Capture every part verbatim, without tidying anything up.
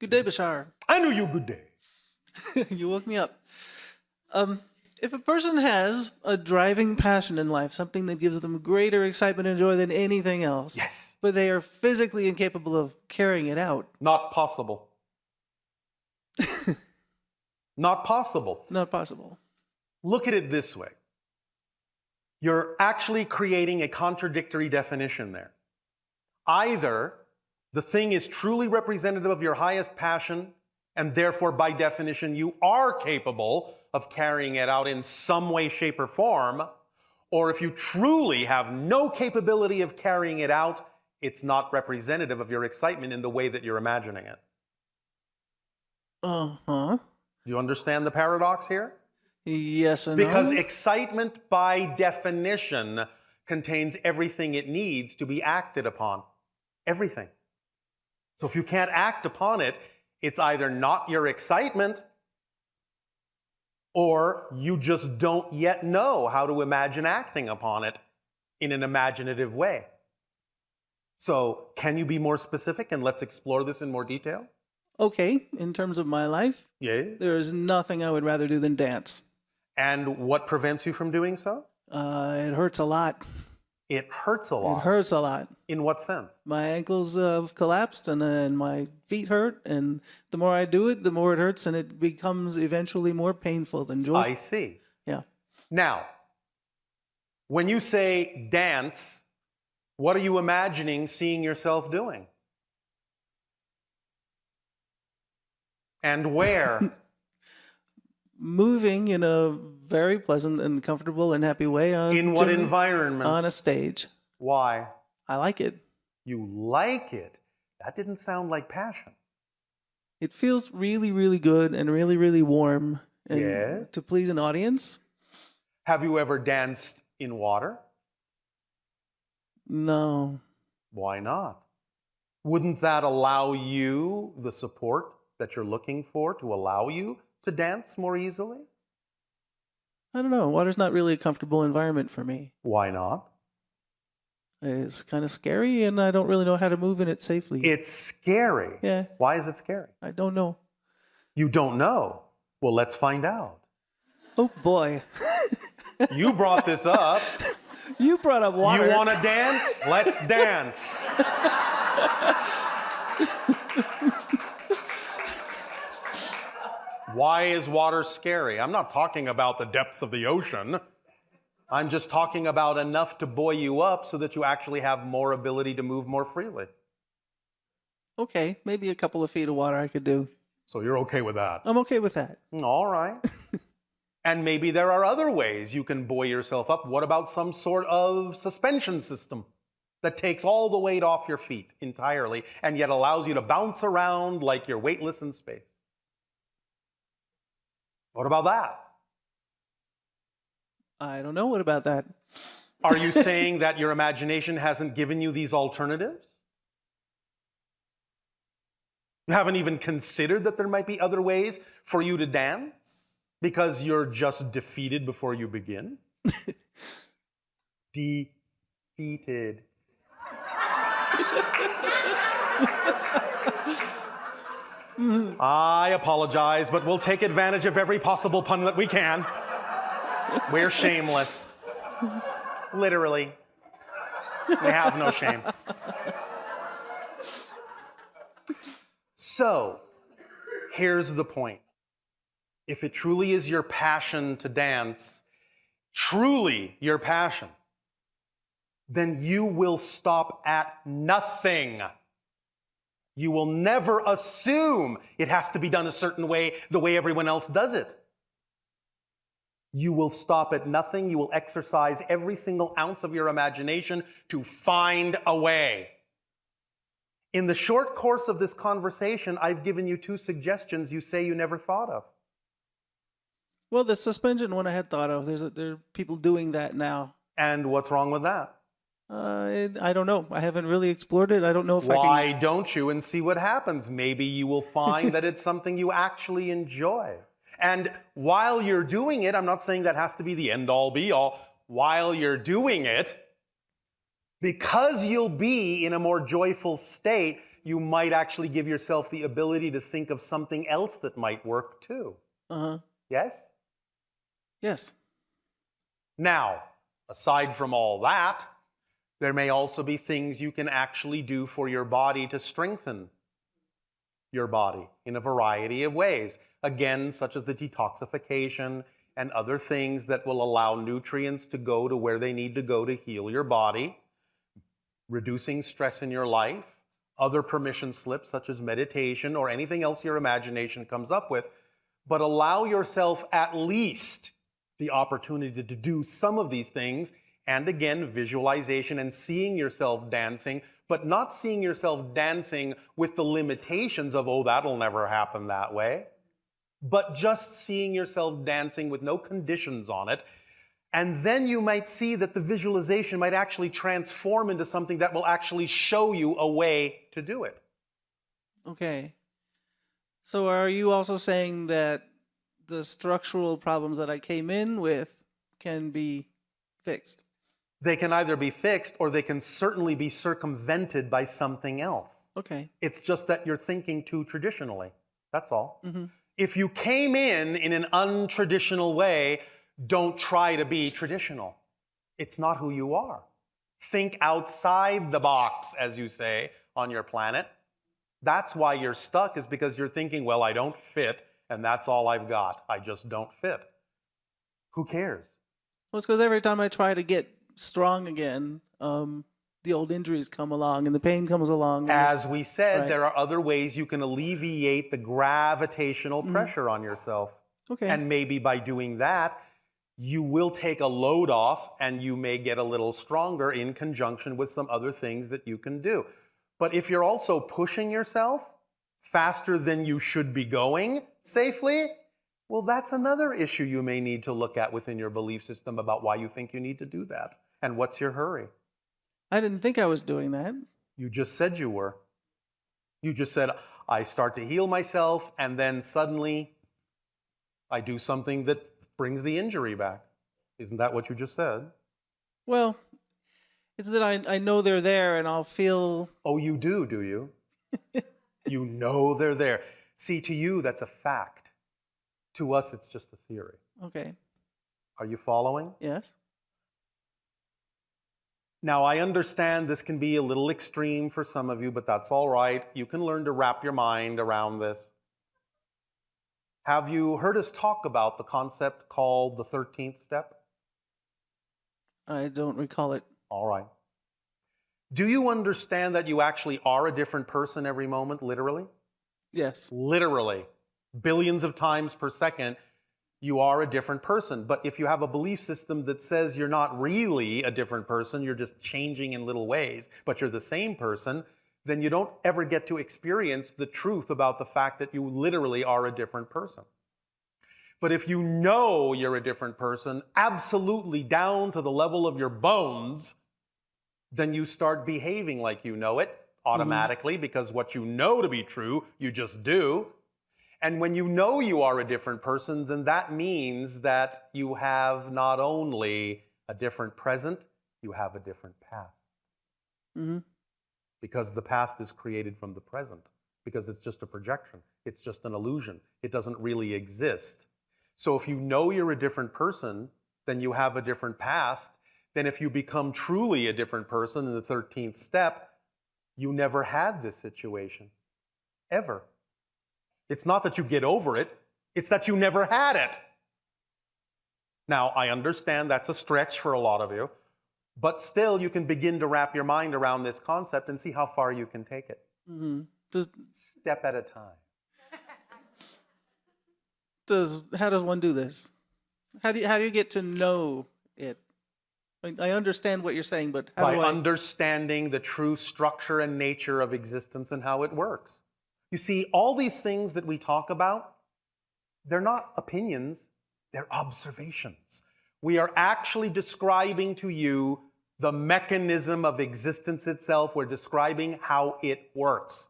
Good day, Bashar. I know you, good day. You woke me up. Um, if a person has a driving passion in life, something that gives them greater excitement and joy than anything else, yes, but they are physically incapable of carrying it out. Not possible. Not possible. Not possible. Look at it this way. You're actually creating a contradictory definition there. Either the thing is truly representative of your highest passion, and therefore, by definition, you are capable of carrying it out in some way, shape, or form, or if you truly have no capability of carrying it out, it's not representative of your excitement in the way that you're imagining it. Uh-huh. You understand the paradox here? Yes and no. Because excitement, by definition, contains everything it needs to be acted upon. Everything. So if you can't act upon it, it's either not your excitement, or you just don't yet know how to imagine acting upon it in an imaginative way. So can you be more specific, and let's explore this in more detail? Okay, in terms of my life, yeah, there is nothing I would rather do than dance. And what prevents you from doing so? Uh, it hurts a lot. It hurts a lot? It hurts a lot. In what sense? My ankles uh, have collapsed, and, uh, and my feet hurt, and the more I do it, the more it hurts, and it becomes eventually more painful than joy. I see. Yeah. Now, when you say dance, what are you imagining seeing yourself doing? And where? Moving in a very pleasant and comfortable and happy way. On in what gym, environment? On a stage. Why? I like it. You like it? That didn't sound like passion. It feels really, really good and really, really warm. And yes. To please an audience. Have you ever danced in water? No. Why not? Wouldn't that allow you the support that you're looking for to allow you to dance more easily? I don't know. Water's not really a comfortable environment for me. Why not? It's kind of scary, and I don't really know how to move in it safely. It's scary? Yeah. Why is it scary? I don't know. You don't know? Well, let's find out. Oh, boy. You brought this up. You brought up water. You want to dance? Let's dance. Why is water scary? I'm not talking about the depths of the ocean. I'm just talking about enough to buoy you up so that you actually have more ability to move more freely. Okay, maybe a couple of feet of water I could do. So you're okay with that? I'm okay with that. All right. And maybe there are other ways you can buoy yourself up. What about some sort of suspension system that takes all the weight off your feet entirely and yet allows you to bounce around like you're weightless in space? What about that? I don't know. What about that? Are you saying that your imagination hasn't given you these alternatives? You haven't even considered that there might be other ways for you to dance because you're just defeated before you begin? Defeated. Mm-hmm. I apologize, but we'll take advantage of every possible pun that we can. We're shameless. Literally. We have no shame. So, here's the point. If it truly is your passion to dance, truly your passion, then you will stop at nothing. You will never assume it has to be done a certain way, the way everyone else does it. You will stop at nothing. You will exercise every single ounce of your imagination to find a way. In the short course of this conversation, I've given you two suggestions you say you never thought of. Well, the suspension one I had thought of. There's a, there are people doing that now. And what's wrong with that? Uh, it, I don't know. I haven't really explored it. I don't know if Why I can... Why don't you and see what happens? Maybe you will find that it's something you actually enjoy. And while you're doing it, I'm not saying that has to be the end-all, be-all. While you're doing it, because you'll be in a more joyful state, you might actually give yourself the ability to think of something else that might work too. Uh-huh. Yes? Yes. Now, aside from all that, there may also be things you can actually do for your body to strengthen your body in a variety of ways. Again, such as the detoxification and other things that will allow nutrients to go to where they need to go to heal your body, reducing stress in your life, other permission slips such as meditation or anything else your imagination comes up with, but allow yourself at least the opportunity to do some of these things. And again, visualization and seeing yourself dancing, but not seeing yourself dancing with the limitations of, oh, that'll never happen that way, but just seeing yourself dancing with no conditions on it. And then you might see that the visualization might actually transform into something that will actually show you a way to do it. Okay. So are you also saying that the structural problems that I came in with can be fixed? They can either be fixed or they can certainly be circumvented by something else. Okay. It's just that you're thinking too traditionally. That's all. Mm-hmm. If you came in in an untraditional way, don't try to be traditional. It's not who you are. Think outside the box, as you say, on your planet. That's why you're stuck, is because you're thinking, well, I don't fit, and that's all I've got. I just don't fit. Who cares? Well, it's because every time I try to get strong again, um, the old injuries come along and the pain comes along. As we said, right, there are other ways you can alleviate the gravitational mm. pressure on yourself. Okay. And maybe by doing that, you will take a load off and you may get a little stronger in conjunction with some other things that you can do. But if you're also pushing yourself faster than you should be going safely, well, that's another issue you may need to look at within your belief system about why you think you need to do that and what's your hurry. I didn't think I was doing that. You just said you were. You just said, I start to heal myself and then suddenly I do something that brings the injury back. Isn't that what you just said? Well, it's that I, I know they're there and I'll feel... Oh, you do, do you? You know they're there. See, to you, that's a fact. To us, it's just a theory. Okay. Are you following? Yes. Now, I understand this can be a little extreme for some of you, but that's all right. You can learn to wrap your mind around this. Have you heard us talk about the concept called the thirteenth step? I don't recall it. All right. Do you understand that you actually are a different person every moment, literally? Yes. Literally. Billions of times per second, you are a different person. But if you have a belief system that says you're not really a different person, you're just changing in little ways, but you're the same person, then you don't ever get to experience the truth about the fact that you literally are a different person. But if you know you're a different person, absolutely down to the level of your bones, then you start behaving like you know it automatically, mm-hmm. because what you know to be true, you just do. And when you know you are a different person, then that means that you have not only a different present, you have a different past. Mm-hmm. Because the past is created from the present, because it's just a projection. It's just an illusion. It doesn't really exist. So if you know you're a different person, then you have a different past. Then if you become truly a different person in the thirteenth step, you never had this situation, ever. It's not that you get over it, it's that you never had it. Now, I understand that's a stretch for a lot of you, but still, you can begin to wrap your mind around this concept and see how far you can take it. Mm-hmm. Does, Step at a time. Does, how does one do this? How do you, how do you get to know it? I, I understand what you're saying, but how By do I... understanding the true structure and nature of existence and how it works. You see, all these things that we talk about, they're not opinions, they're observations. We are actually describing to you the mechanism of existence itself. We're describing how it works.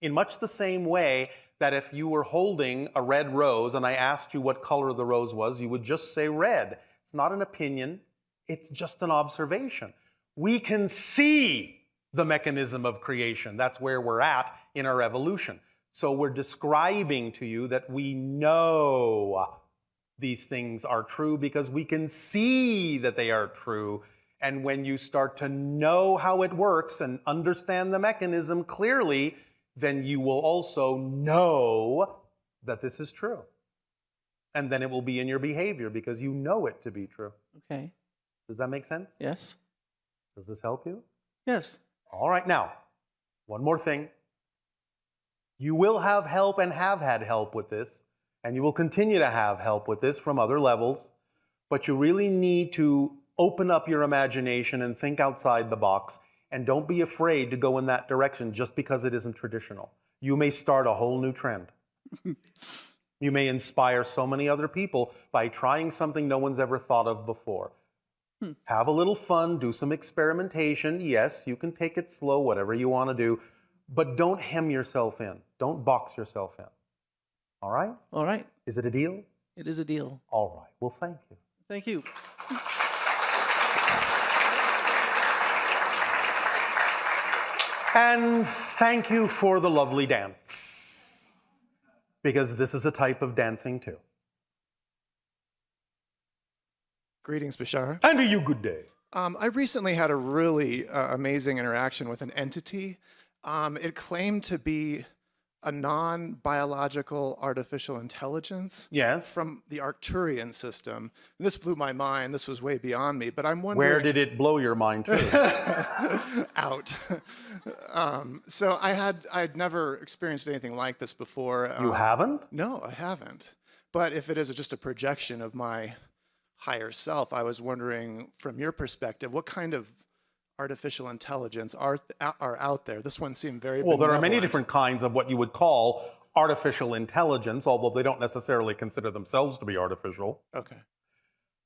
In much the same way that if you were holding a red rose and I asked you what color the rose was, you would just say red. It's not an opinion, it's just an observation. We can see the mechanism of creation. That's where we're at in our evolution. So we're describing to you that we know these things are true because we can see that they are true. And when you start to know how it works and understand the mechanism clearly, then you will also know that this is true. And then it will be in your behavior because you know it to be true. Okay. Does that make sense? Yes. Does this help you? Yes. All right, now, one more thing. You will have help and have had help with this, and you will continue to have help with this from other levels, but you really need to open up your imagination and think outside the box, and don't be afraid to go in that direction just because it isn't traditional. You may start a whole new trend. You may inspire so many other people by trying something no one's ever thought of before. Hmm. Have a little fun, do some experimentation. Yes, you can take it slow, whatever you want to do, but don't hem yourself in. Don't box yourself in. All right? All right. Is it a deal? It is a deal. All right. Well, thank you. Thank you. And thank you for the lovely dance. Because this is a type of dancing too. Greetings, Bashar. And to you, good day. Um, I recently had a really uh, amazing interaction with an entity. Um, it claimed to be a non-biological artificial intelligence. Yes. From the Arcturian system. And this blew my mind. This was way beyond me, but I'm wondering... Where did it blow your mind to? Out. Um, so I had, I'd never experienced anything like this before. You um, haven't? No, I haven't. But if it is just a projection of my higher self, I was wondering, from your perspective, what kind of artificial intelligence are, are out there? This one seemed very Well, benevolent. There are many different kinds of what you would call artificial intelligence, although they don't necessarily consider themselves to be artificial. Okay.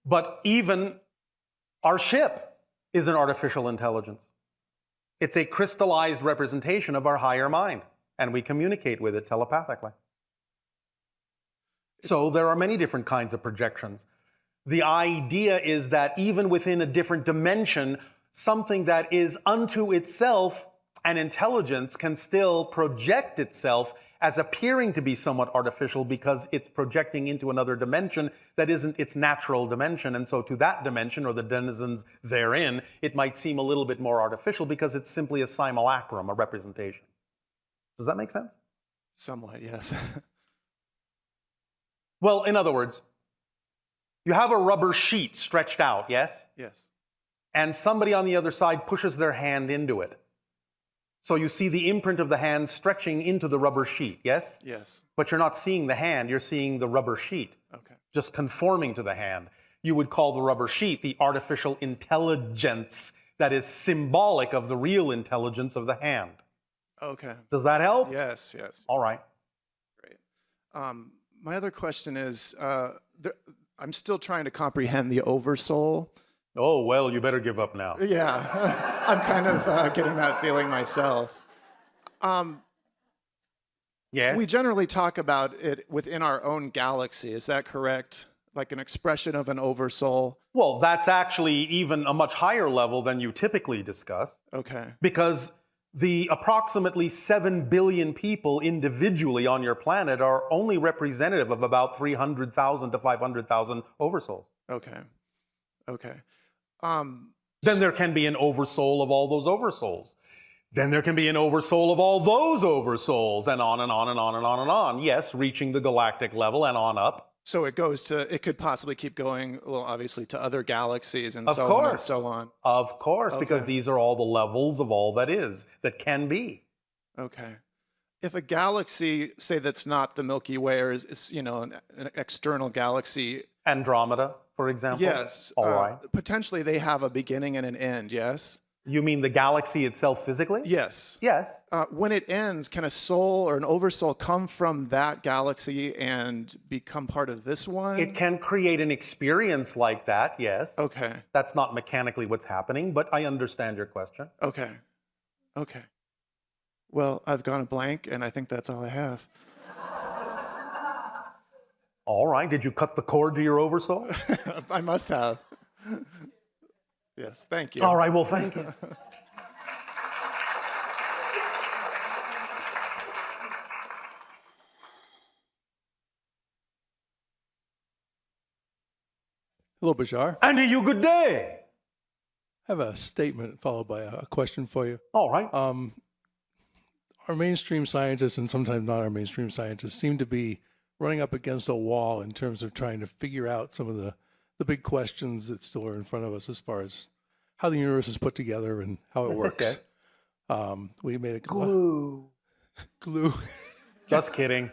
But even our ship is an artificial intelligence. It's a crystallized representation of our higher mind, and we communicate with it telepathically. So there are many different kinds of projections. The idea is that even within a different dimension, something that is unto itself an intelligence can still project itself as appearing to be somewhat artificial because it's projecting into another dimension that isn't its natural dimension. And so to that dimension, or the denizens therein, it might seem a little bit more artificial because it's simply a simulacrum, a representation. Does that make sense? Somewhat, yes. Well, in other words, you have a rubber sheet stretched out, yes? Yes. And somebody on the other side pushes their hand into it. So you see the imprint of the hand stretching into the rubber sheet, yes? Yes. But you're not seeing the hand, you're seeing the rubber sheet. Okay. Just conforming to the hand. You would call the rubber sheet the artificial intelligence that is symbolic of the real intelligence of the hand. Okay. Does that help? Yes, yes. All right. Great. Um, my other question is, uh, there, I'm still trying to comprehend the oversoul. Oh, well, you better give up now. Yeah, I'm kind of uh, getting that feeling myself. Um, yes? We generally talk about it within our own galaxy. Is that correct? Like an expression of an oversoul? Well, that's actually even a much higher level than you typically discuss. Okay. Because the approximately seven billion people individually on your planet are only representative of about three hundred thousand to five hundred thousand oversouls. Okay. Okay. Um, then there can be an oversoul of all those oversouls. Then there can be an oversoul of all those oversouls, and on and on and on and on and on. Yes, reaching the galactic level and on up. So it goes to, it could possibly keep going, well, obviously, to other galaxies and so on and so on. Of course, okay. Because these are all the levels of all that is, that can be. Okay. If a galaxy, say that's not the Milky Way, or is, is you know, an, an external galaxy. Andromeda, for example? Yes. All uh, right. Potentially they have a beginning and an end, yes? You mean the galaxy itself physically? Yes. Yes. Uh, when it ends, can a soul or an oversoul come from that galaxy and become part of this one? It can create an experience like that, yes. Okay. That's not mechanically what's happening, but I understand your question. Okay. Okay. Well, I've gone a blank, and I think that's all I have. All right, did you cut the cord to your oversoul? I must have. Yes, thank you. All right, well, thank you. Hello, Bashar. And to you, good day. I have a statement followed by a question for you. All right. Um, our mainstream scientists, and sometimes not our mainstream scientists, seem to be running up against a wall in terms of trying to figure out some of the, the big questions that still are in front of us as far as how the universe is put together and how it works. Okay. Um, we made a glue. Glue. Just kidding.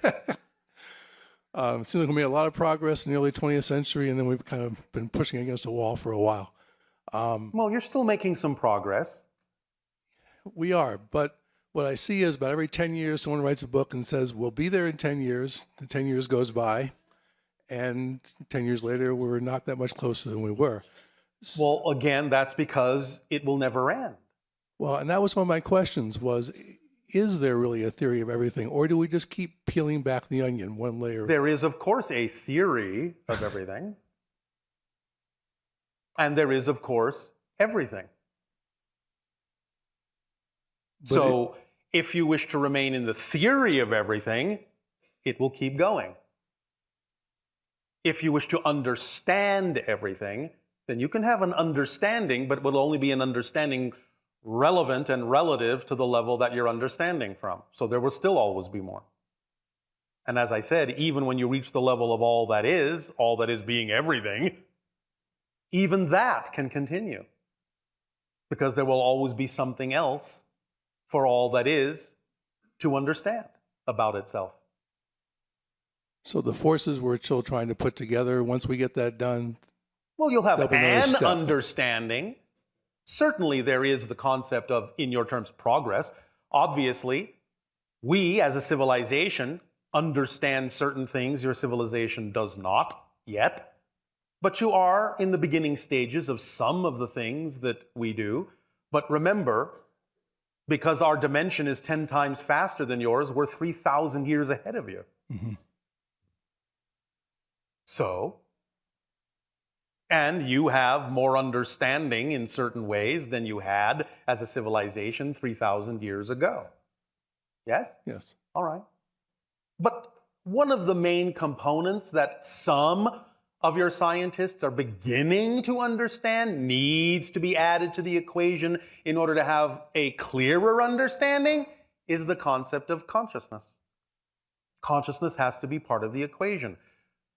um, it seems like we made a lot of progress in the early twentieth century, and then we've kind of been pushing against a wall for a while. Um, well, you're still making some progress. We are, but what I see is about every ten years, someone writes a book and says, we'll be there in ten years. The ten years goes by, and ten years later, we're not that much closer than we were. Well, again, that's because it will never end. Well, and that was one of my questions was, is there really a theory of everything, or do we just keep peeling back the onion one layer? There is, of course, a theory of everything. And there is, of course, everything. But so it, if you wish to remain in the theory of everything, it will keep going. If you wish to understand everything, then you can have an understanding, but it will only be an understanding relevant and relative to the level that you're understanding from. So there will still always be more. And as I said, even when you reach the level of all that is, all that is being everything, even that can continue. Because there will always be something else for all that is to understand about itself. So the forces we're still trying to put together, once we get that done... Well, you'll have an understanding. Certainly, there is the concept of, in your terms, progress. Obviously, we as a civilization understand certain things your civilization does not yet, but you are in the beginning stages of some of the things that we do. But remember, because our dimension is ten times faster than yours, we're three thousand years ahead of you. Mm-hmm. So... And you have more understanding in certain ways than you had as a civilization three thousand years ago. Yes? Yes. All right. But one of the main components that some of your scientists are beginning to understand needs to be added to the equation in order to have a clearer understanding is the concept of consciousness. Consciousness has to be part of the equation.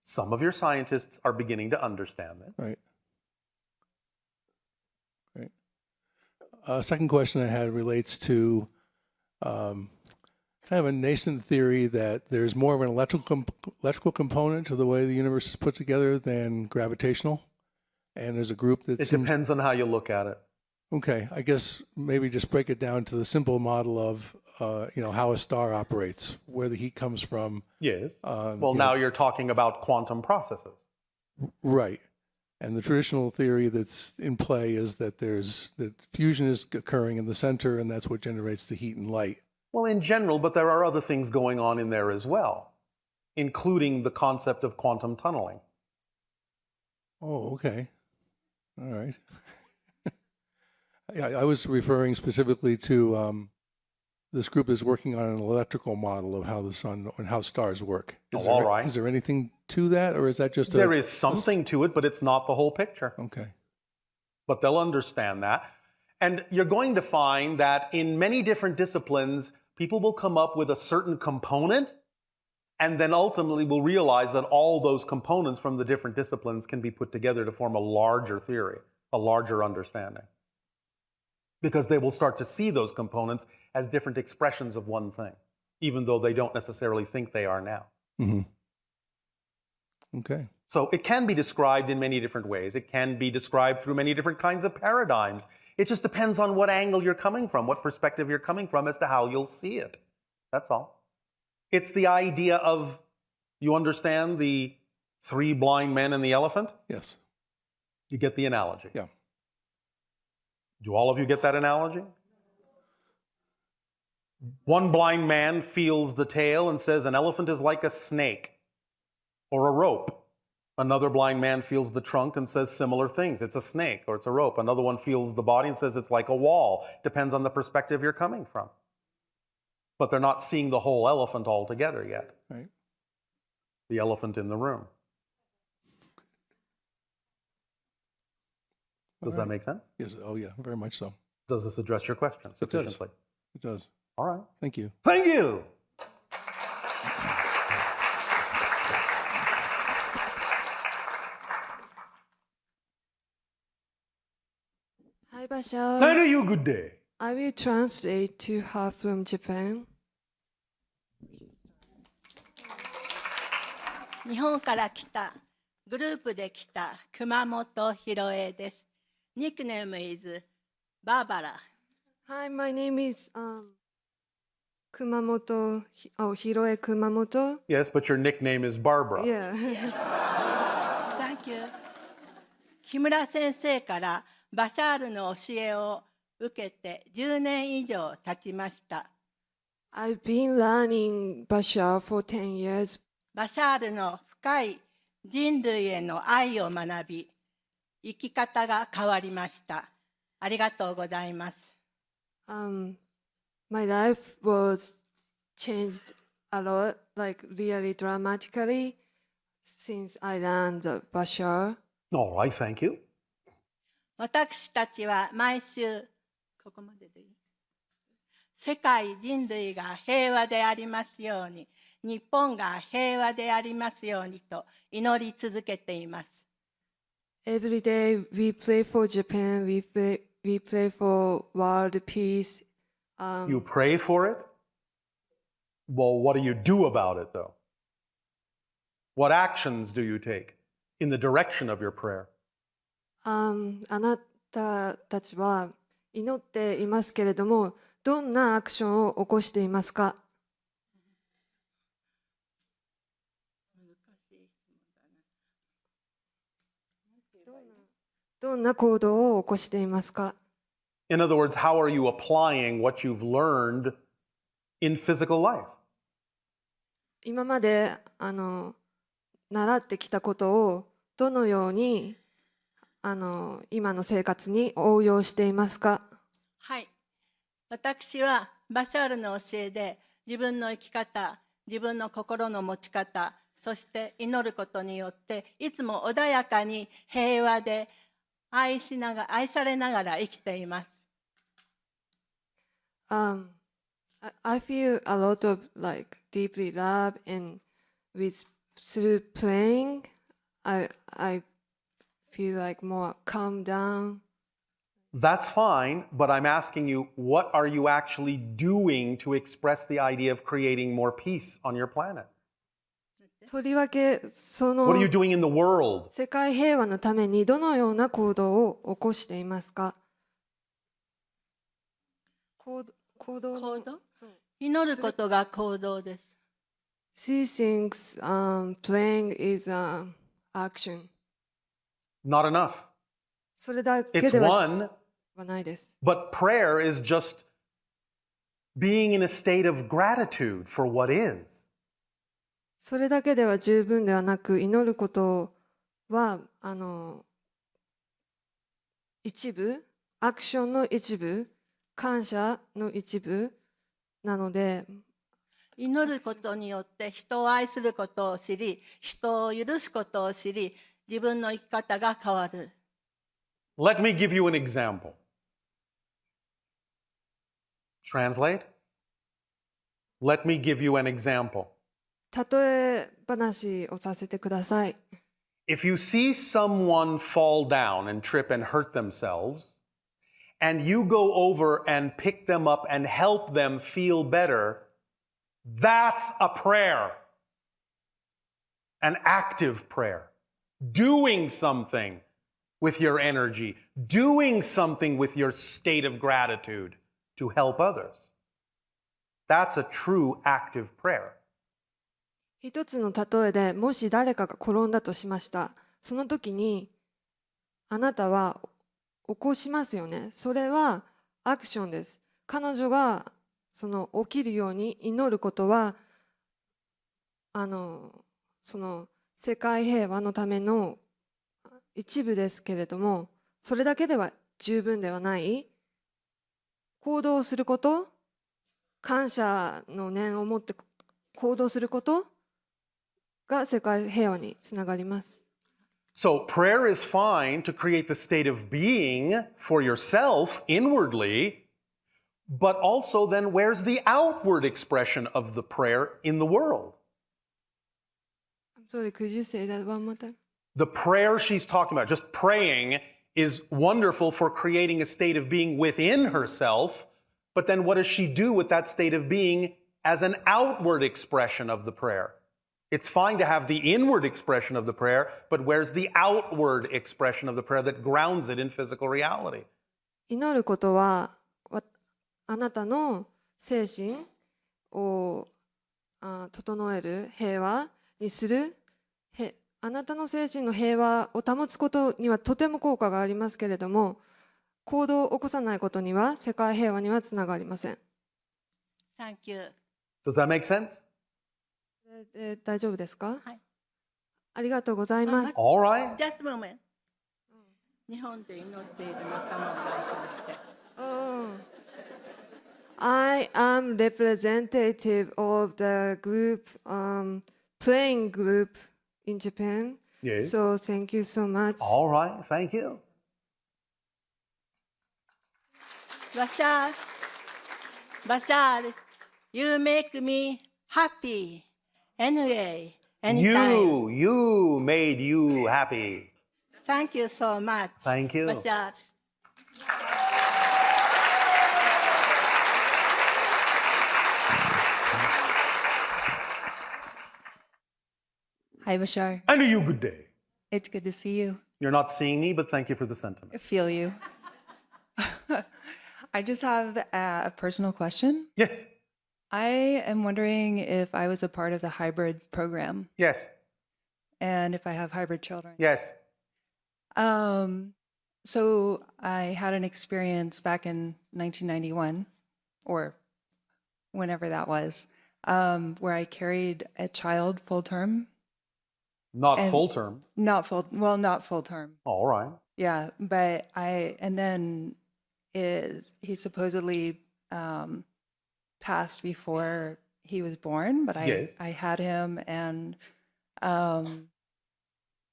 Some of your scientists are beginning to understand that. Right. Right. Uh, second question I had relates to um, kind of a nascent theory that there's more of an electrical, comp electrical component to the way the universe is put together than gravitational. And there's a group that It seems... depends on how you look at it. Okay. I guess maybe just break it down to the simple model of Uh, you know, how a star operates, where the heat comes from. Yes. Um, well, you now know. You're talking about quantum processes. Right. And the traditional theory that's in play is that there's that fusion is occurring in the center, and that's what generates the heat and light. Well, in general, but there are other things going on in there as well, including the concept of quantum tunneling. Oh, okay. All right. I, I was referring specifically to... Um, This group is working on an electrical model of how the sun and how stars work. Is, oh, all there, right. is there anything to that, or is that just a... There is something to it, but it's not the whole picture. Okay. But they'll understand that. And you're going to find that in many different disciplines, people will come up with a certain component, and then ultimately will realize that all those components from the different disciplines can be put together to form a larger theory, a larger understanding. Because they will start to see those components as different expressions of one thing, even though they don't necessarily think they are now. Mm-hmm. Okay. So it can be described in many different ways. It can be described through many different kinds of paradigms. It just depends on what angle you're coming from, what perspective you're coming from as to how you'll see it. That's all. It's the idea of, you understand the three blind men and the elephant? Yes. You get the analogy. Yeah. Do all of you get that analogy? One blind man feels the tail and says an elephant is like a snake or a rope. Another blind man feels the trunk and says similar things. It's a snake or it's a rope. Another one feels the body and says it's like a wall. Depends on the perspective you're coming from. But they're not seeing the whole elephant altogether yet. Right. The elephant in the room. Does that make sense? Yes. Oh, yeah. Very much so. Does this address your question sufficiently? It does. It does. All right. Thank you. Thank you. Hi, Bashar. Hello, you. Good day. I will translate to her from Japan. 日本から来たグループで来た熊本ひろえです。Nickname is Barbara. Hi, my name is um Kumamoto. Oh, Hiroe Kumamoto. Yes, but your nickname is Barbara. Yeah. Thank you. 木村先生からバシャールの教えを受けてじゅうねん以上経ちました。I've been learning Bashar for ten years. バシャールの深い人類への愛を学び、生き方が変わりました。ありがとうございます。Um, my life was changed a lot, like really dramatically, since I learned Bashar. All right, thank you. 私たちは毎週ここまででいい。世界人類が平和でありますように。 日本が平和でありますようにと祈り続けています。Every day we pray for Japan, we pray, we pray for world peace. Um, you pray for it? Well, what do you do about it, though? What actions do you take in the direction of your prayer? Um, あなたたちは祈っていますけれども、どんなアクションを起こしていますか? どんな行動を起こしていますか? In other words, how are you applying what you've learned in physical life? 今まであの習ってきたことをどのようにあの今の生活に応用していますか? はい。私はバシャールの教えで自分の生き方、自分の心の持ち方、そして祈ることによっていつも穏やかに平和で 愛しながら、愛されながら生きています。Um, I feel a lot of like deeply love, and with through playing, I I feel like more calm down. That's fine, but I'm asking you, what are you actually doing to express the idea of creating more peace on your planet? とりわけその世界平和のためにどのような行動を起こしていますか? 行動? 行動? 祈ることが行動です。She thinks um, praying is an action. Not enough. それだけではないです。 But prayer is just being in a state of gratitude for what is. それだけでは十分ではなく、祈ることはあの一部、アクションの一部、感謝の一部なので、祈ることによって人を愛することを知り、人を許すことを知り、自分の生き方が変わる。Let me give you an example. Translate. Let me give you an example. 例え話をさせてください。If you see someone fall down and trip and hurt themselves, and you go over and pick them up and help them feel better, that's a prayer. An active prayer. Doing something with your energy. Doing something with your state of gratitude to help others. That's a true active prayer. 一つの例えで、もし誰かが転んだとしました。その時に、あなたは起こしますよね。それはアクションです。彼女がその起きるように祈ることは、あのその世界平和のための一部ですけれども、それだけでは十分ではない。行動すること、感謝の念を持って行動すること、 が世界平和につながります。So prayer is fine to create the state of being for yourself inwardly, but also then where's the outward expression of the prayer in the world? I'm sorry, could you say that one more time? The prayer she's talking about, just praying, is wonderful for creating a state of being within herself, but then what does she do with that state of being as an outward expression of the prayer? It's fine to have the inward expression of the prayer, but where's the outward expression of the prayer that grounds it in physical reality? 祈ることは、あなたの精神を整える、平和にする、あなたの精神の平和を保つことにはとても効果がありますけれども、行動を起こさないことには世界平和にはつながりません。Thank you. Does that make sense? え、大丈夫ですか？はい。ありがとうございます。All right. Just a moment. 日本で祈っている仲間を代表して。I am representative of the group, um, playing group in Japan. Yes. So thank you so much. All right. Thank you. Bashar, Bashar, you make me happy. Anyway, anytime. You, you made you happy. Thank you so much. Thank you. Bashar. Hi, Bashar. I know you. Good day. It's good to see you. You're not seeing me, but thank you for the sentiment. I feel you. I just have a personal question. Yes. I am wondering if I was a part of the hybrid program. Yes. And if I have hybrid children. Yes. Um, so I had an experience back in nineteen ninety-one, or whenever that was, um, where I carried a child full term. Not and full term. Not full. Well, not full term. All right. Yeah, but I and then is he supposedly. Um, passed before he was born, but I, yes. I had him and um,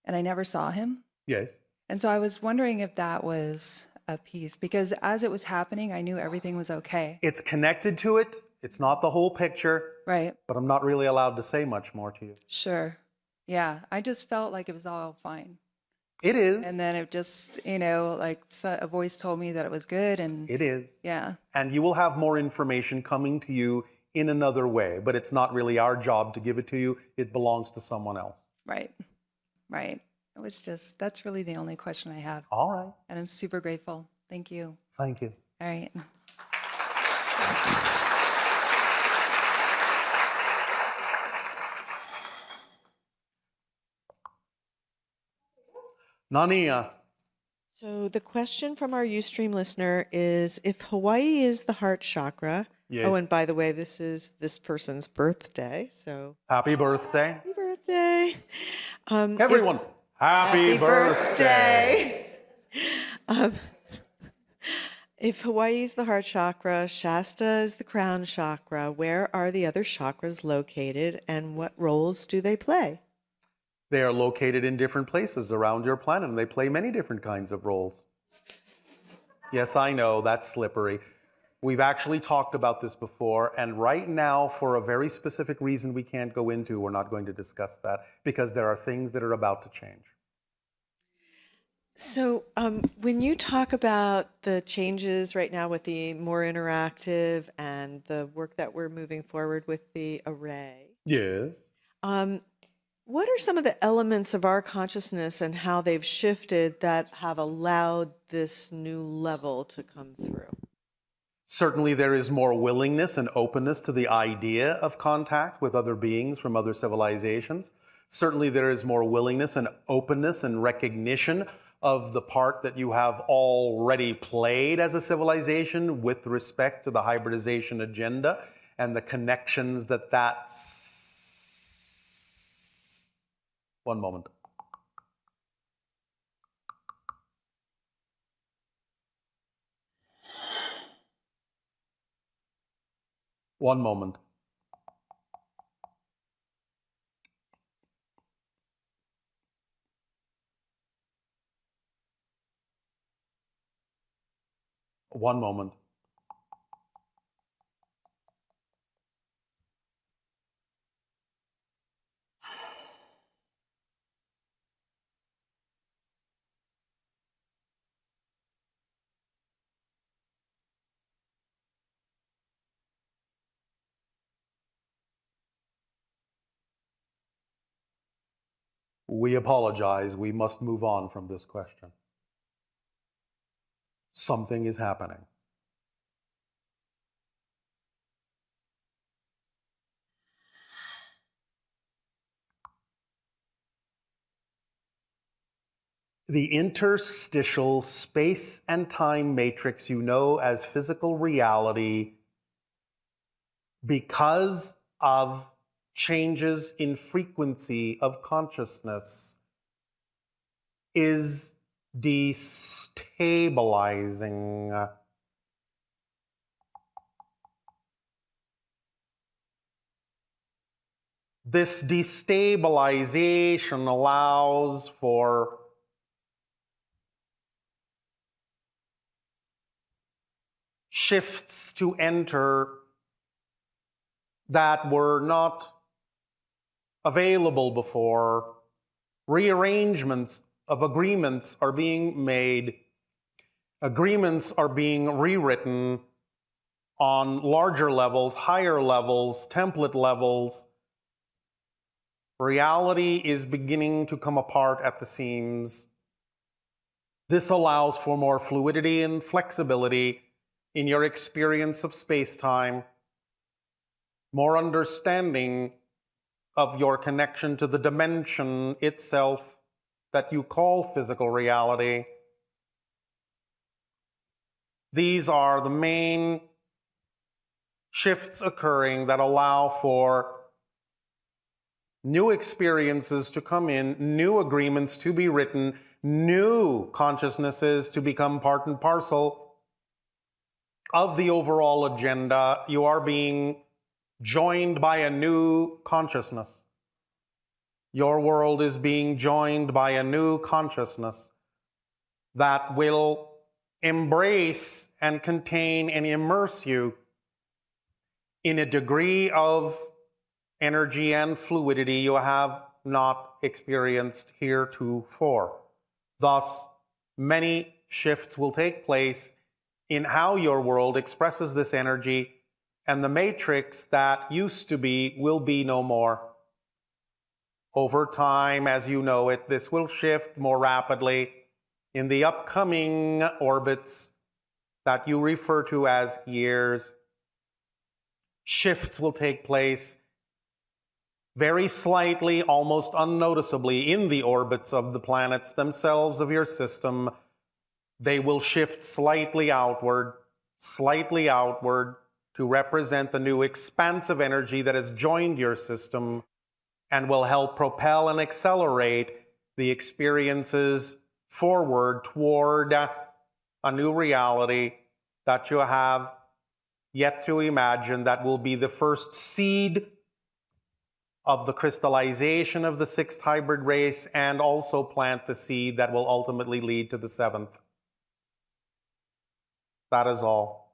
and I never saw him. Yes. And so I was wondering if that was a piece, because as it was happening, I knew everything was okay. It's connected to it. It's not the whole picture. Right. But I'm not really allowed to say much more to you. Sure. Yeah. I just felt like it was all fine. It is. And then it just, you know, like a voice told me that it was good and... It is. Yeah. And you will have more information coming to you in another way, but it's not really our job to give it to you. It belongs to someone else. Right. Right. It was just, that's really the only question I have. All right. And I'm super grateful. Thank you. Thank you. All right. Nania. So the question from our Ustream listener is, if Hawaii is the heart chakra, yes. Oh, and by the way, this is this person's birthday, so. Happy birthday. Happy birthday. Um, Everyone, if, happy, happy birthday. birthday. um, if Hawaii is the heart chakra, Shasta is the crown chakra, where are the other chakras located and what roles do they play? They are located in different places around your planet, and they play many different kinds of roles. Yes, I know, that's slippery. We've actually talked about this before, and right now, for a very specific reason we can't go into, we're not going to discuss that, because there are things that are about to change. So um, when you talk about the changes right now with the more interactive and the work that we're moving forward with the array. Yes. Um, What are some of the elements of our consciousness and how they've shifted that have allowed this new level to come through? Certainly there is more willingness and openness to the idea of contact with other beings from other civilizations. Certainly there is more willingness and openness and recognition of the part that you have already played as a civilization with respect to the hybridization agenda and the connections that that's One moment. One moment. One moment. We apologize. We must move on from this question. Something is happening. The interstitial space and time matrix you know as physical reality, because of changes in frequency of consciousness, is destabilizing. This destabilization allows for shifts to enter that were not available before. Rearrangements of agreements are being made. Agreements are being rewritten on larger levels, higher levels, template levels. Reality is beginning to come apart at the seams. This allows for more fluidity and flexibility in your experience of space-time, more understanding of your connection to the dimension itself that you call physical reality. These are the main shifts occurring that allow for new experiences to come in, new agreements to be written, new consciousnesses to become part and parcel of the overall agenda. You are being joined by a new consciousness. Your world is being joined by a new consciousness that will embrace and contain and immerse you in a degree of energy and fluidity you have not experienced heretofore. Thus, many shifts will take place in how your world expresses this energy, and the matrix that used to be will be no more. Over time, as you know it, this will shift more rapidly in the upcoming orbits that you refer to as years. Shifts will take place very slightly, almost unnoticeably, in the orbits of the planets themselves of your system. They will shift slightly outward, slightly outward, to represent the new expansive energy that has joined your system and will help propel and accelerate the experiences forward toward a new reality that you have yet to imagine, that will be the first seed of the crystallization of the sixth hybrid race, and also plant the seed that will ultimately lead to the seventh. That is all.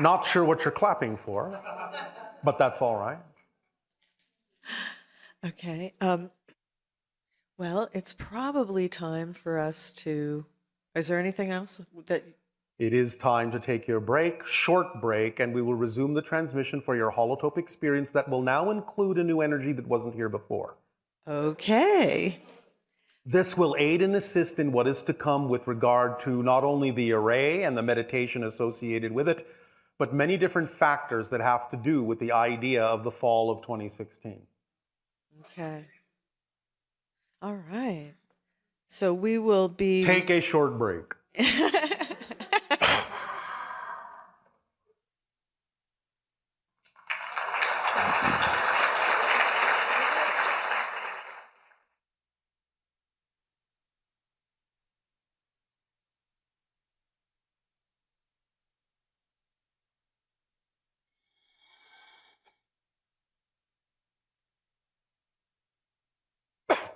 Not sure what you're clapping for, but that's all right. Okay. Um, well, it's probably time for us to... Is there anything else that... It is time to take your break, short break, and we will resume the transmission for your holotope experience that will now include a new energy that wasn't here before. Okay. This will aid and assist in what is to come with regard to not only the array and the meditation associated with it, but many different factors that have to do with the idea of the fall of twenty sixteen. Okay. All right. So we will be... Take a short break.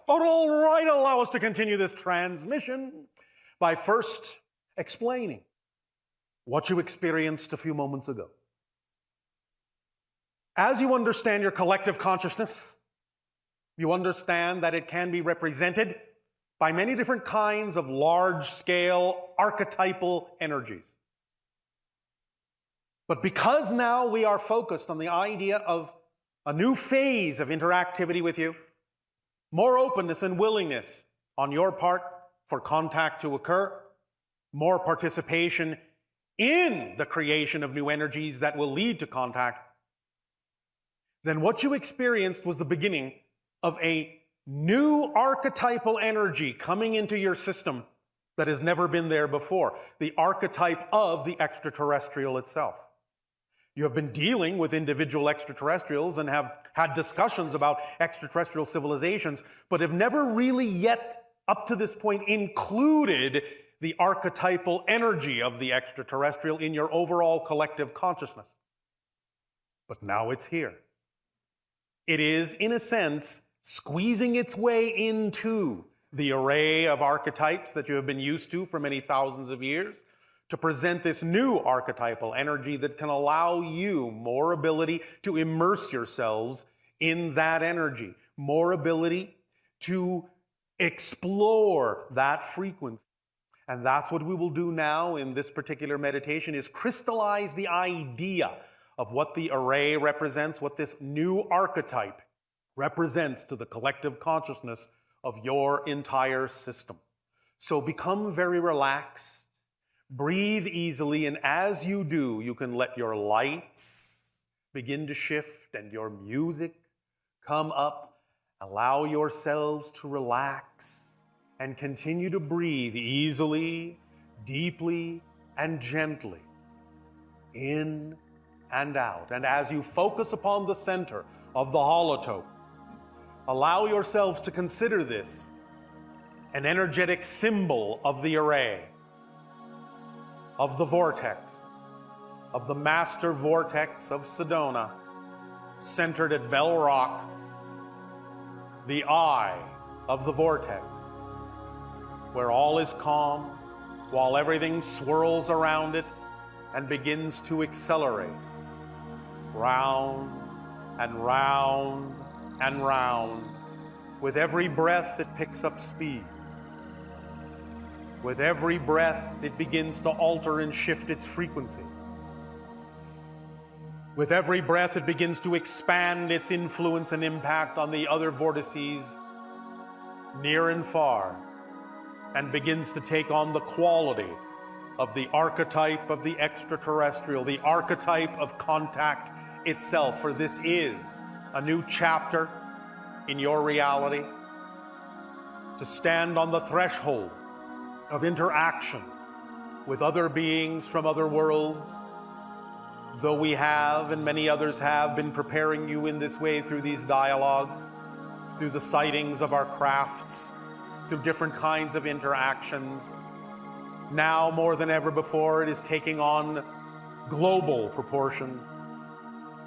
But all right, allow us to continue this transmission by first explaining what you experienced a few moments ago. As you understand your collective consciousness, you understand that it can be represented by many different kinds of large-scale archetypal energies. But because now we are focused on the idea of a new phase of interactivity with you, more openness and willingness on your part for contact to occur, more participation in the creation of new energies that will lead to contact, then what you experienced was the beginning of a new archetypal energy coming into your system that has never been there before, the archetype of the extraterrestrial itself. You have been dealing with individual extraterrestrials and have had discussions about extraterrestrial civilizations, but have never really yet, up to this point, included the archetypal energy of the extraterrestrial in your overall collective consciousness. But now it's here. It is, in a sense, squeezing its way into the array of archetypes that you have been used to for many thousands of years to present this new archetypal energy that can allow you more ability to immerse yourselves in that energy, more ability to explore that frequency. And that's what we will do now in this particular meditation, is crystallize the idea of what the array represents, what this new archetype represents to the collective consciousness of your entire system. So become very relaxed, breathe easily, and as you do, you can let your lights begin to shift and your music come up. Allow yourselves to relax and continue to breathe easily, deeply, and gently, in and out. And as you focus upon the center of the holotope, allow yourselves to consider this an energetic symbol of the array, of the vortex, of the master vortex of Sedona, centered at Bell Rock, the eye of the vortex, where all is calm while everything swirls around it and begins to accelerate, round and round and round. With every breath, it picks up speed. With every breath, it begins to alter and shift its frequency. With every breath, it begins to expand its influence and impact on the other vortices, near and far, and begins to take on the quality of the archetype of the extraterrestrial, the archetype of contact itself, for this is a new chapter in your reality, to stand on the threshold of interaction with other beings from other worlds. Though we have, and many others have, been preparing you in this way through these dialogues, through the sightings of our crafts, through different kinds of interactions, now more than ever before, it is taking on global proportions,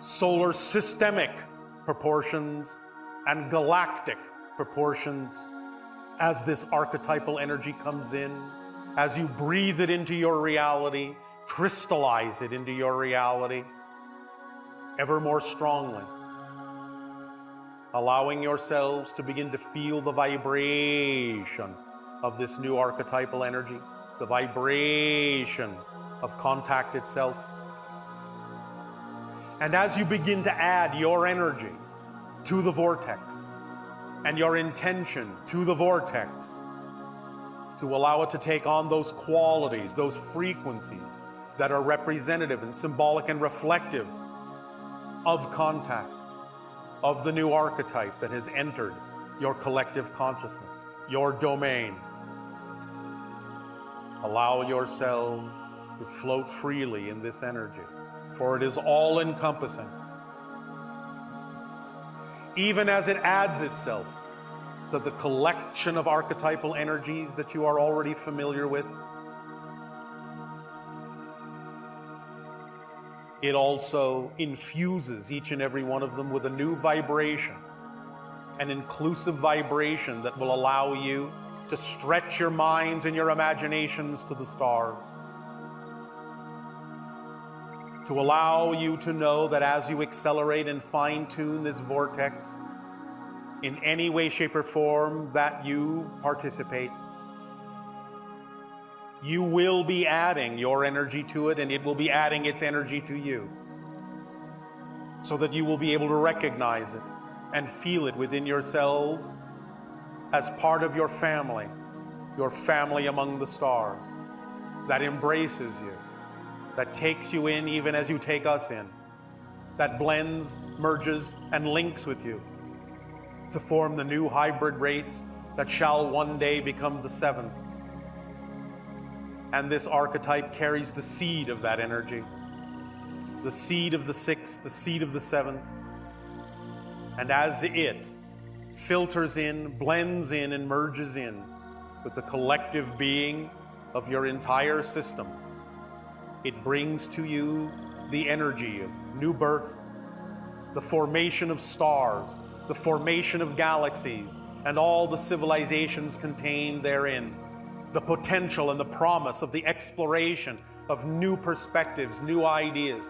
solar systemic proportions, and galactic proportions as this archetypal energy comes in, as you breathe it into your reality, crystallize it into your reality ever more strongly, allowing yourselves to begin to feel the vibration of this new archetypal energy, the vibration of contact itself. And as you begin to add your energy to the vortex and your intention to the vortex, to allow it to take on those qualities, those frequencies that are representative and symbolic and reflective of contact, of the new archetype that has entered your collective consciousness, your domain. Allow yourself to float freely in this energy, for it is all-encompassing. Even as it adds itself to the collection of archetypal energies that you are already familiar with, it also infuses each and every one of them with a new vibration, an inclusive vibration that will allow you to stretch your minds and your imaginations to the stars, to allow you to know that as you accelerate and fine-tune this vortex, in any way, shape, or form that you participate, you will be adding your energy to it, and it will be adding its energy to you, so that you will be able to recognize it and feel it within yourselves as part of your family, your family among the stars, that embraces you, that takes you in even as you take us in, that blends, merges, and links with you to form the new hybrid race that shall one day become the seventh. And this archetype carries the seed of that energy, the seed of the sixth, the seed of the seventh. And as it filters in, blends in, and merges in with the collective being of your entire system, it brings to you the energy of new birth, the formation of stars, the formation of galaxies, and all the civilizations contained therein, the potential and the promise of the exploration of new perspectives, new ideas,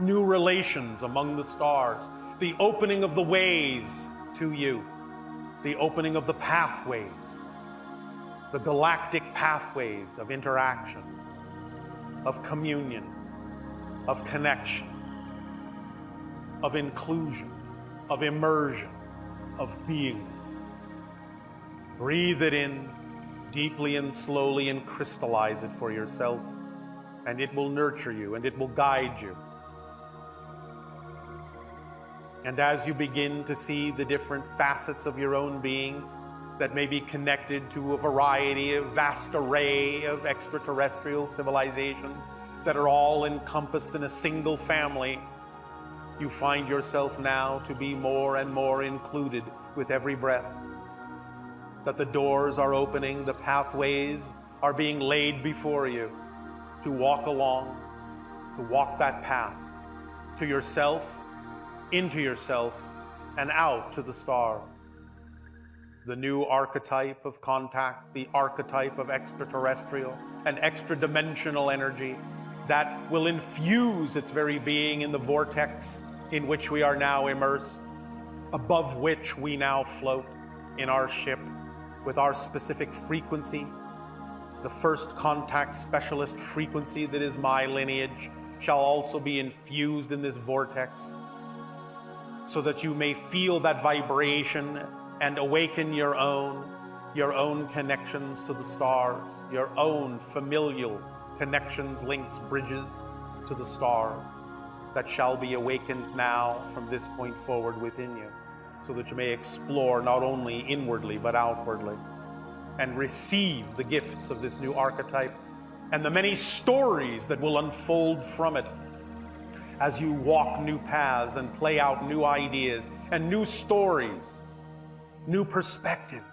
new relations among the stars, the opening of the ways to you, the opening of the pathways, the galactic pathways of interaction, of communion, of connection, of inclusion, of immersion, of beingness. Breathe it in deeply and slowly and crystallize it for yourself, and it will nurture you and it will guide you. And as you begin to see the different facets of your own being that may be connected to a variety of vast array of extraterrestrial civilizations that are all encompassed in a single family, you find yourself now to be more and more included with every breath. That the doors are opening, the pathways are being laid before you to walk along, to walk that path to yourself, into yourself, and out to the star. The new archetype of contact, the archetype of extraterrestrial and extra-dimensional energy that will infuse its very being in the vortex in which we are now immersed, above which we now float in our ship with our specific frequency, the first contact specialist frequency that is my lineage shall also be infused in this vortex, so that you may feel that vibration and awaken your own, your own connections to the stars, your own familial connections, links, bridges to the stars that shall be awakened now from this point forward within you, so that you may explore not only inwardly but outwardly and receive the gifts of this new archetype and the many stories that will unfold from it as you walk new paths and play out new ideas and new stories, new perspectives.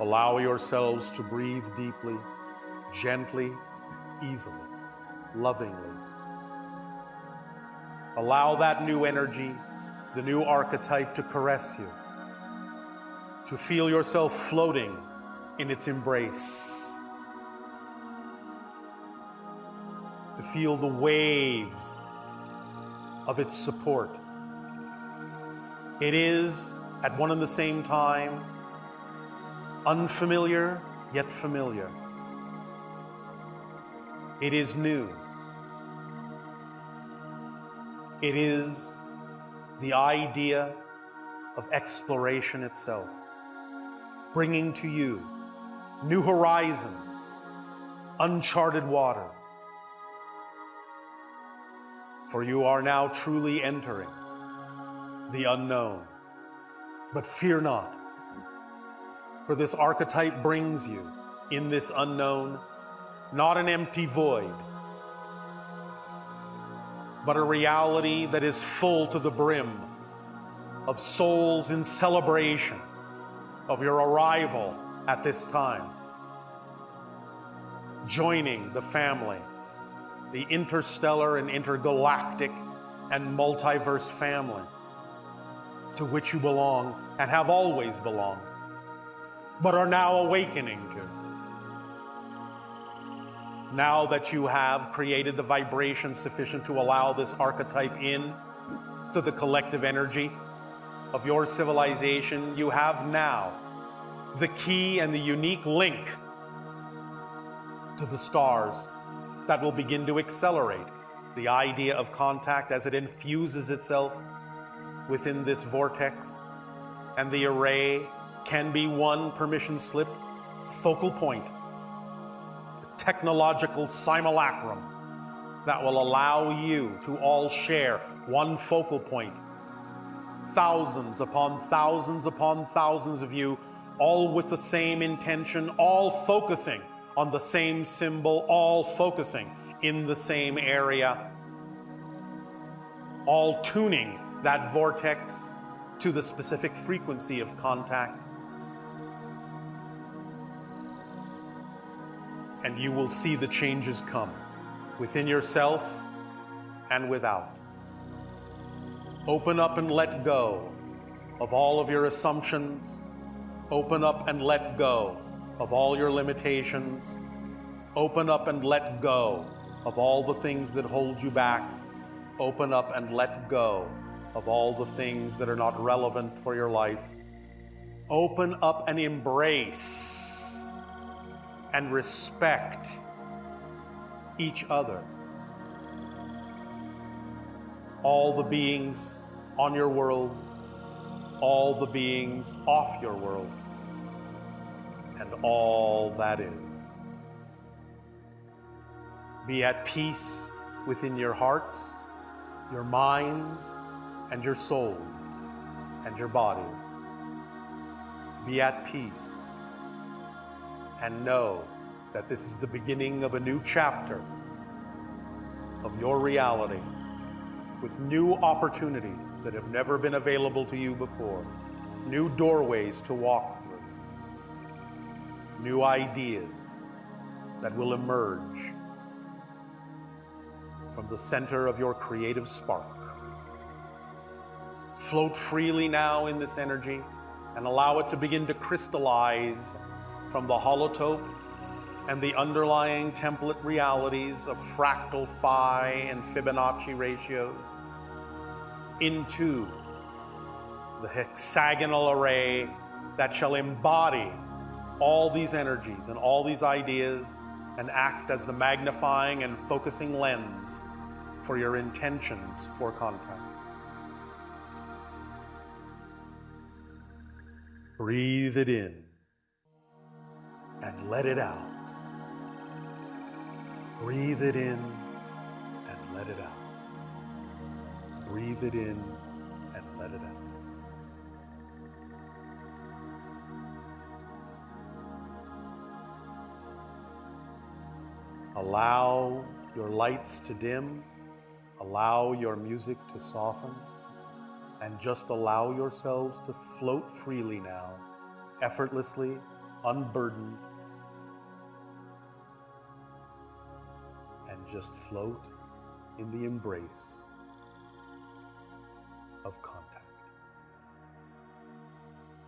Allow yourselves to breathe deeply, gently, easily, lovingly. Allow that new energy, the new archetype, to caress you, to feel yourself floating in its embrace, to feel the waves of its support. It is, at one and the same time, unfamiliar, yet familiar. It is new. It is the idea of exploration itself, bringing to you new horizons, uncharted water. For you are now truly entering the unknown. But fear not, for this archetype brings you in this unknown, not an empty void, but a reality that is full to the brim of souls in celebration of your arrival at this time, joining the family the interstellar and intergalactic and multiverse family to which you belong and have always belonged, but are now awakening to. Now that you have created the vibration sufficient to allow this archetype in to the collective energy of your civilization, you have now the key and the unique link to the stars that will begin to accelerate the idea of contact as it infuses itself within this vortex, and the array can be one permission slip focal point, a technological simulacrum that will allow you to all share one focal point. Thousands upon thousands upon thousands of you, all with the same intention, all focusing on the same symbol, all focusing in the same area, all tuning that vortex to the specific frequency of contact. And you will see the changes come within yourself and without. Open up and let go of all of your assumptions. Open up and let go of all your limitations. Open up and let go of all the things that hold you back. Open up and let go of all the things that are not relevant for your life. Open up and embrace and respect each other. All the beings on your world, all the beings off your world, and all that is. Be at peace within your hearts, your minds, and your souls, and your body. Be at peace, and know that this is the beginning of a new chapter of your reality, with new opportunities that have never been available to you before, new doorways to walk through, new ideas that will emerge from the center of your creative spark. Float freely now in this energy and allow it to begin to crystallize from the holotope and the underlying template realities of fractal phi and Fibonacci ratios into the hexagonal array that shall embody all these energies and all these ideas and act as the magnifying and focusing lens for your intentions for contact. Breathe it in and let it out. Breathe it in and let it out. Breathe it in and let it out. Allow your lights to dim, allow your music to soften, and just allow yourselves to float freely now, effortlessly, unburdened, and just float in the embrace of contact.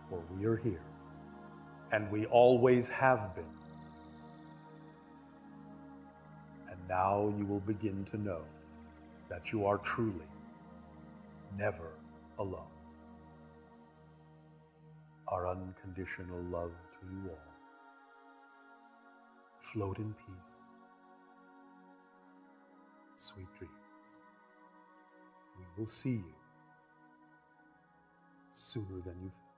For we are here, and we always have been. Now you will begin to know that you are truly never alone. Our unconditional love to you all. Float in peace. Sweet dreams. We will see you sooner than you think.